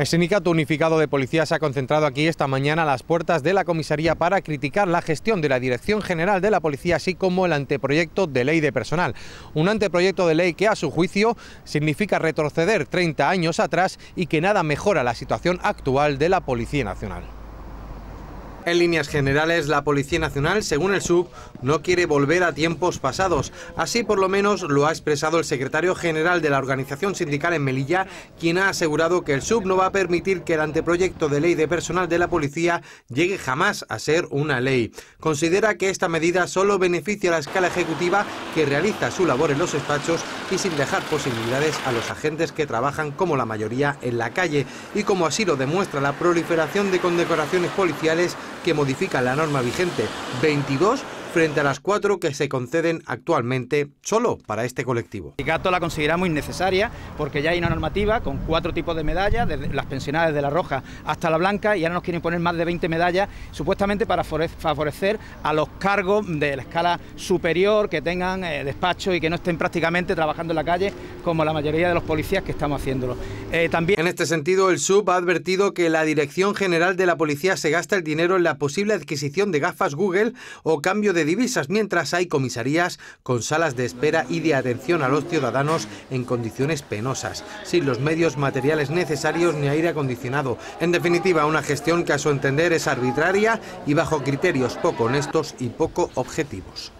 El Sindicato Unificado de Policía se ha concentrado aquí esta mañana a las puertas de la comisaría para criticar la gestión de la Dirección General de la Policía, así como el anteproyecto de ley de personal. Un anteproyecto de ley que, a su juicio, significa retroceder 30 años atrás y que nada mejora la situación actual de la Policía Nacional. En líneas generales, la Policía Nacional, según el SUP, no quiere volver a tiempos pasados. Así, por lo menos, lo ha expresado el secretario general de la organización sindical en Melilla, quien ha asegurado que el SUP no va a permitir que el anteproyecto de ley de personal de la policía llegue jamás a ser una ley. Considera que esta medida solo beneficia a la escala ejecutiva, que realiza su labor en los despachos y sin dejar posibilidades a los agentes que trabajan, como la mayoría, en la calle, y como así lo demuestra la proliferación de condecoraciones policiales que modifica la norma vigente, 22 frente a las 4 que se conceden actualmente solo para este colectivo. El sindicato la consideramos innecesaria porque ya hay una normativa con 4 tipos de medallas, desde las pensionadas de La Roja hasta La Blanca, y ahora nos quieren poner más de 20 medallas, supuestamente para favorecer a los cargos de la escala superior que tengan despacho y que no estén prácticamente trabajando en la calle como la mayoría de los policías que estamos haciéndolo. En este sentido, el SUP ha advertido que la Dirección General de la Policía se gasta el dinero en la posible adquisición de gafas Google o cambio de divisas, mientras hay comisarías con salas de espera y de atención a los ciudadanos en condiciones penosas, sin los medios materiales necesarios ni aire acondicionado. En definitiva, una gestión que a su entender es arbitraria y bajo criterios poco honestos y poco objetivos.